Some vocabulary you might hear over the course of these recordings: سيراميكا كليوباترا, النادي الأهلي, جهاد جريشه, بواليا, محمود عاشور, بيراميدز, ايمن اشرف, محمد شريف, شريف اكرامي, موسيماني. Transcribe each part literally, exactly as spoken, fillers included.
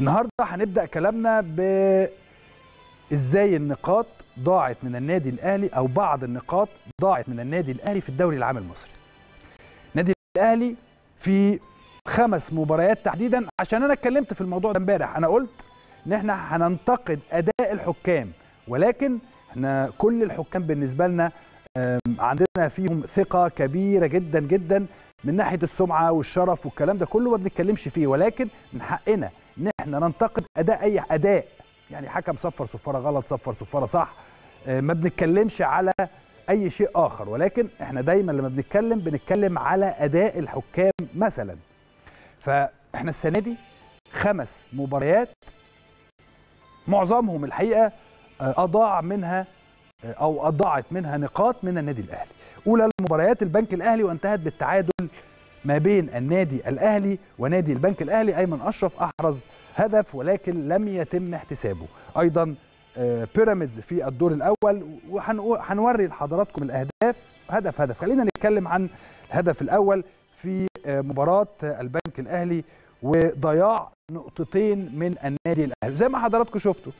النهارده هنبدا كلامنا بازاي النقاط ضاعت من النادي الاهلي او بعض النقاط ضاعت من النادي الاهلي في الدوري العام المصري. النادي الاهلي في خمس مباريات تحديدا، عشان انا اتكلمت في الموضوع ده امبارح، انا قلت ان احنا هننتقد اداء الحكام، ولكن احنا كل الحكام بالنسبه لنا عندنا فيهم ثقه كبيره جدا جدا من ناحيه السمعه والشرف والكلام ده كله ما بنتكلمش فيه، ولكن من حقنا ان احنا ننتقد اداء اي اداء، يعني حكم صفر صفاره غلط، صفر صفاره صح، ما بنتكلمش على اي شيء اخر، ولكن احنا دايما لما بنتكلم بنتكلم على اداء الحكام مثلا. فاحنا السنه دي خمس مباريات معظمهم الحقيقه اضاع منها او اضاعت منها نقاط من النادي الاهلي. اولى المباريات البنك الاهلي، وانتهت بالتعادل ما بين النادي الاهلي ونادي البنك الاهلي. ايمن اشرف احرز هدف ولكن لم يتم احتسابه. ايضا بيراميدز في الدور الاول، وهنوري لحضراتكم الاهداف هدف هدف. خلينا نتكلم عن الهدف الاول في مباراه البنك الاهلي وضياع نقطتين من النادي الاهلي. زي ما حضراتكم شفتوا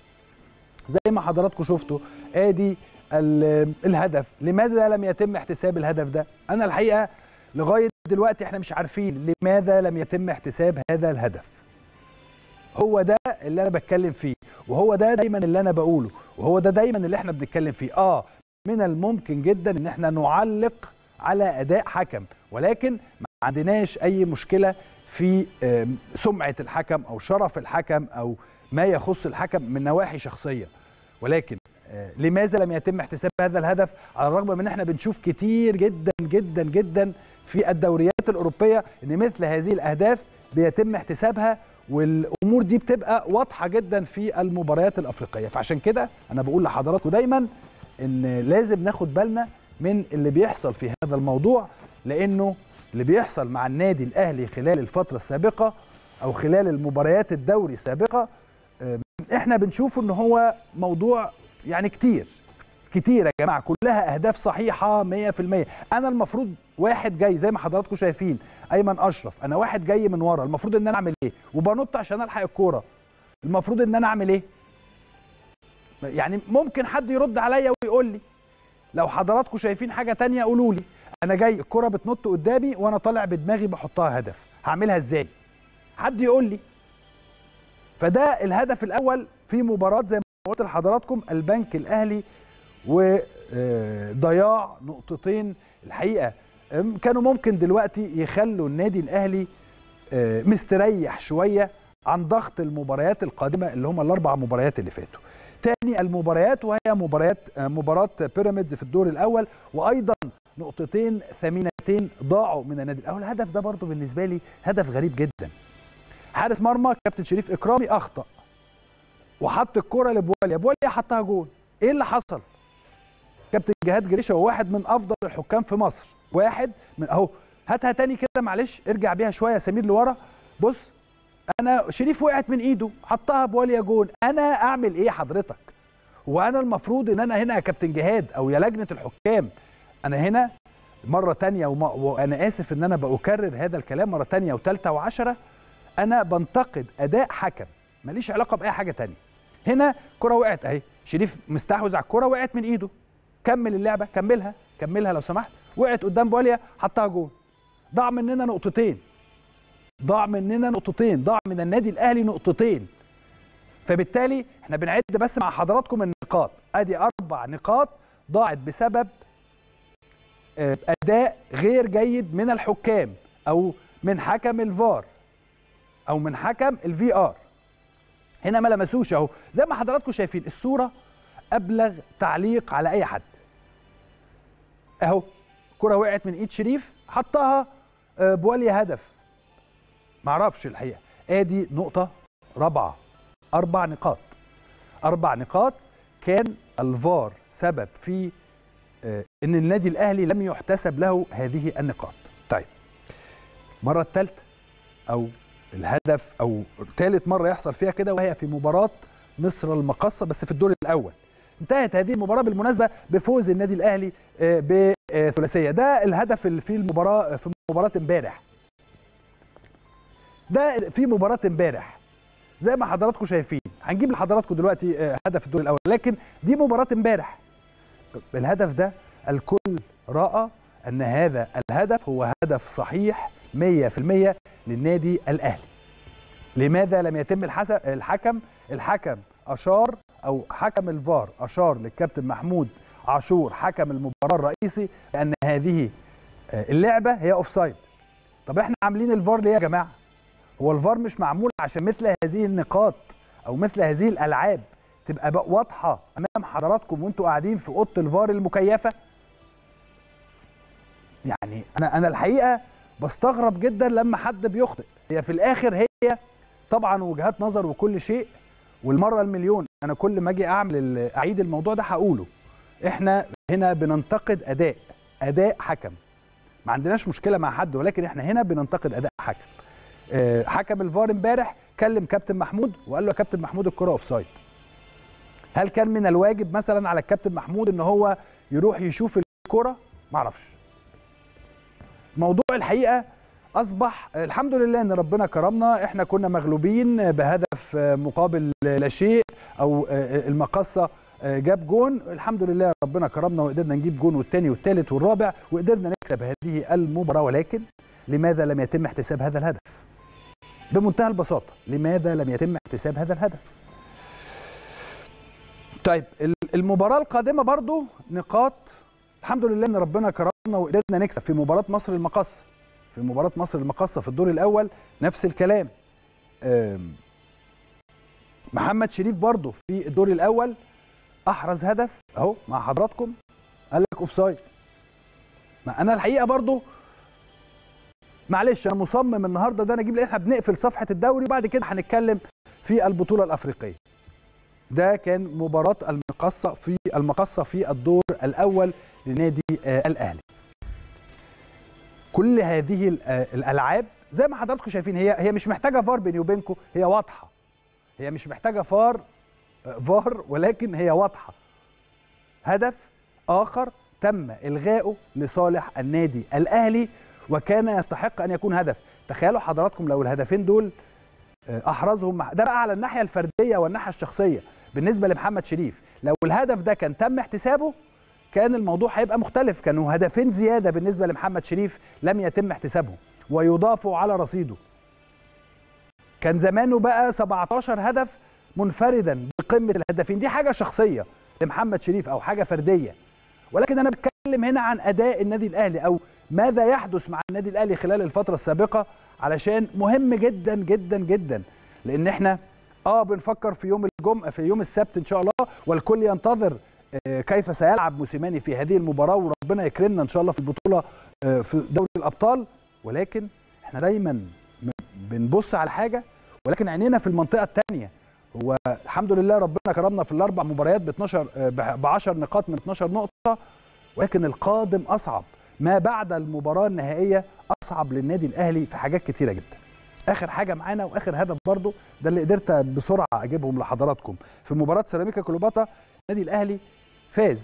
زي ما حضراتكم شفتوا ادي الهدف. لماذا لم يتم احتساب الهدف ده؟ انا الحقيقه لغايه دلوقتي احنا مش عارفين لماذا لم يتم احتساب هذا الهدف. هو ده اللي انا بتكلم فيه، وهو ده دايما اللي انا بقوله، وهو ده دايما اللي احنا بنتكلم فيه. اه من الممكن جدا ان احنا نعلق على اداء حكم، ولكن ما عندناش اي مشكله في سمعه الحكم او شرف الحكم او ما يخص الحكم من نواحي شخصيه، ولكن لماذا لم يتم احتساب هذا الهدف؟ على الرغم من ان احنا بنشوف كتير جدا جدا جدا في الدوريات الاوروبيه ان مثل هذه الاهداف بيتم احتسابها، والامور دي بتبقى واضحه جدا في المباريات الافريقيه. فعشان كده انا بقول لحضراتكم دايما ان لازم ناخد بالنا من اللي بيحصل في هذا الموضوع، لانه اللي بيحصل مع النادي الاهلي خلال الفتره السابقه او خلال المباريات الدوري السابقه احنا بنشوفه ان هو موضوع يعني كتير كتير يا جماعه، كلها اهداف صحيحه مية في المية. انا المفروض واحد جاي زي ما حضراتكم شايفين ايمن اشرف، انا واحد جاي من ورا، المفروض ان انا اعمل ايه؟ وبنط عشان الحق الكوره، المفروض ان انا اعمل ايه؟ يعني ممكن حد يرد عليا ويقول لي، لو حضراتكم شايفين حاجه ثانيه قولوا لي. انا جاي الكوره بتنط قدامي وانا طالع بدماغي بحطها هدف، هعملها ازاي؟ حد يقول لي. فده الهدف الاول في مباراه زي ما قلت لحضراتكم البنك الاهلي، وضياع نقطتين الحقيقه كانوا ممكن دلوقتي يخلوا النادي الاهلي مستريح شويه عن ضغط المباريات القادمه اللي هم الاربع مباريات اللي فاتوا. تاني المباريات، وهي مباريات مباراه بيراميدز في الدور الاول، وايضا نقطتين ثمينتين ضاعوا من النادي الاهلي. الهدف ده برضو بالنسبه لي هدف غريب جدا. حارس مرمى كابتن شريف اكرامي اخطا وحط الكره لبواليا، بواليا حطها جول. ايه اللي حصل؟ كابتن جهاد جريشه هو واحد من افضل الحكام في مصر، واحد من اهو هاتها تاني كده معلش، ارجع بيها شويه سمير لورا. بص انا شريف وقعت من ايده حطها بواليا جول، انا اعمل ايه حضرتك؟ وانا المفروض ان انا هنا يا كابتن جهاد او يا لجنه الحكام، انا هنا مره ثانيه وما... وانا اسف ان انا بكرر هذا الكلام مره ثانيه وثالثه وعشره، انا بنتقد اداء حكم، ماليش علاقه باي حاجه ثانيه. هنا كره وقعت اهي، شريف مستحوذ على الكره وقعت من ايده، كمل اللعبه، كملها كملها لو سمحت، وقعت قدام بواليا حطها جول. ضاع مننا نقطتين ضاع مننا نقطتين ضاع من النادي الاهلي نقطتين. فبالتالي احنا بنعد بس مع حضراتكم النقاط، ادي اربع نقاط ضاعت بسبب اداء غير جيد من الحكام او من حكم الفار او من حكم الفي ار. هنا ما لمسوش اهو، زي ما حضراتكم شايفين الصوره ابلغ تعليق على اي حد. اهو كره وقعت من ايد شريف حطها بواليا هدف. معرفش الحقيقه. ادي نقطه رابعه، اربع نقاط. اربع نقاط كان الفار سبب في ان النادي الاهلي لم يحتسب له هذه النقاط. طيب. المره الثالثه او الهدف او ثالث مره يحصل فيها كده، وهي في مباراه مصر المقاصه بس في الدور الاول. انتهت هذه المباراه بالمناسبه بفوز النادي الاهلي بثلاثيه. ده الهدف اللي في المباراه في مباراه امبارح. ده في مباراه امبارح. زي ما حضراتكم شايفين. هنجيب لحضراتكم دلوقتي هدف الدور الاول، لكن دي مباراه امبارح. الهدف ده الكل راى ان هذا الهدف هو هدف صحيح مية في المية للنادي الاهلي. لماذا لم يتم الحكم؟ الحكم اشار او حكم الفار اشار للكابتن محمود عاشور حكم المباراه الرئيسي لان هذه اللعبه هي اوفسايد. طب احنا عاملين الفار ليه يا جماعه؟ هو الفار مش معمول عشان مثل هذه النقاط او مثل هذه الالعاب تبقى بقى واضحه امام حضراتكم وانتم قاعدين في اوضه الفار المكيفه؟ يعني انا انا الحقيقه بستغرب جدا لما حد بيخطئ. هي في الاخر هي طبعا وجهات نظر وكل شيء، والمره المليون انا كل ما اجي اعمل اعيد الموضوع ده هقوله، احنا هنا بننتقد اداء اداء حكم، ما عندناش مشكله مع حد، ولكن احنا هنا بننتقد اداء حكم. أه حكم الفار امبارح كلم كابتن محمود وقال له يا كابتن محمود الكره اوفسايد. هل كان من الواجب مثلا على الكابتن محمود ان هو يروح يشوف الكره؟ ما اعرفش. موضوع الحقيقه اصبح الحمد لله ان ربنا كرمنا، احنا كنا مغلوبين بهدف مقابل لا شيء او المقصه جاب جون، الحمد لله ربنا كرمنا وقدرنا نجيب جون والثاني والثالث والرابع وقدرنا نكسب هذه المباراه. ولكن لماذا لم يتم احتساب هذا الهدف؟ بمنتهى البساطه، لماذا لم يتم احتساب هذا الهدف؟ طيب المباراه القادمه برضو نقاط، الحمد لله ان ربنا كرمنا وقدرنا نكسب في مباراه مصر المقاصه. في مباراه مصر المقاصه في الدور الاول نفس الكلام. محمد شريف برضو في الدور الاول احرز هدف اهو مع حضراتكم، قال لك اوفسايد. ما انا الحقيقه برضو معلش انا مصمم النهارده ده انا اجيب، احنا بنقفل صفحه الدوري وبعد كده هنتكلم في البطوله الافريقيه. ده كان مباراه المقصه في المقصه في الدور الاول لنادي الاهلي. كل هذه الالعاب زي ما حضراتكم شايفين هي هي مش محتاجه فار، بيني وبينكم هي واضحه، هي مش محتاجه فار فار ولكن هي واضحه. هدف اخر تم الغائه لصالح النادي الاهلي وكان يستحق ان يكون هدف. تخيلوا حضراتكم لو الهدفين دول احرزهم، ده بقى على الناحيه الفرديه والناحيه الشخصيه بالنسبه لمحمد شريف، لو الهدف ده كان تم احتسابه كان الموضوع هيبقى مختلف، كانوا هدفين زياده بالنسبه لمحمد شريف لم يتم احتسابهم ويضافوا على رصيده. كان زمانه بقى سبعتاشر هدف منفردا بقمه الهدفين، دي حاجه شخصيه لمحمد شريف او حاجه فرديه. ولكن انا بتكلم هنا عن اداء النادي الاهلي او ماذا يحدث مع النادي الاهلي خلال الفتره السابقه، علشان مهم جدا جدا جدا، لان احنا اه بنفكر في يوم الجمعه في يوم السبت ان شاء الله، والكل ينتظر كيف سيلعب موسيماني في هذه المباراة وربنا يكرمنا إن شاء الله في البطولة في دوري الأبطال. ولكن احنا دايما بنبص على حاجة ولكن عينينا في المنطقة الثانية. هو الحمد لله ربنا كرمنا في الأربع مباريات ب عشر نقاط من اتناشر نقطة، ولكن القادم أصعب، ما بعد المباراة النهائية أصعب للنادي الأهلي في حاجات كتيرة جدا. آخر حاجة معانا وآخر هدف برضو ده اللي قدرت بسرعة أجيبهم لحضراتكم. في مباراة سيراميكا كليوباترا النادي الأهلي فاز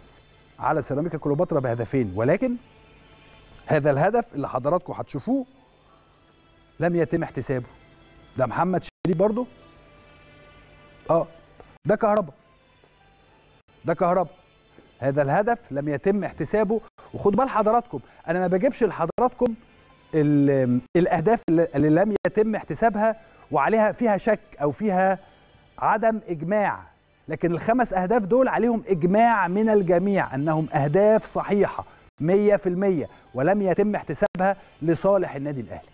على سيراميكا كليوباترا بهدفين، ولكن هذا الهدف اللي حضراتكم هتشوفوه لم يتم احتسابه. ده محمد شريف برضه اه ده كهربا ده كهربا هذا الهدف لم يتم احتسابه. وخدوا بال حضراتكم انا ما بجيبش لحضراتكم الاهداف اللي لم يتم احتسابها وعليها فيها شك او فيها عدم اجماع، لكن الخمس أهداف دول عليهم إجماع من الجميع أنهم أهداف صحيحة مية في المية ولم يتم احتسابها لصالح النادي الأهلي.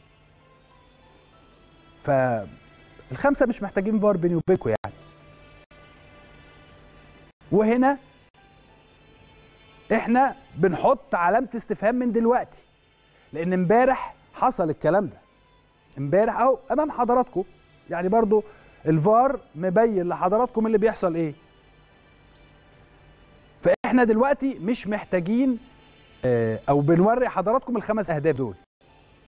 فالخمسة مش محتاجين فار بيني وبينكم يعني. وهنا إحنا بنحط علامة استفهام من دلوقتي، لأن إمبارح حصل الكلام ده. إمبارح أهو أمام حضراتكم يعني برضو الفار مبين لحضراتكم اللي بيحصل ايه. فاحنا دلوقتي مش محتاجين اه او بنوري حضراتكم الخمس اهداف دول.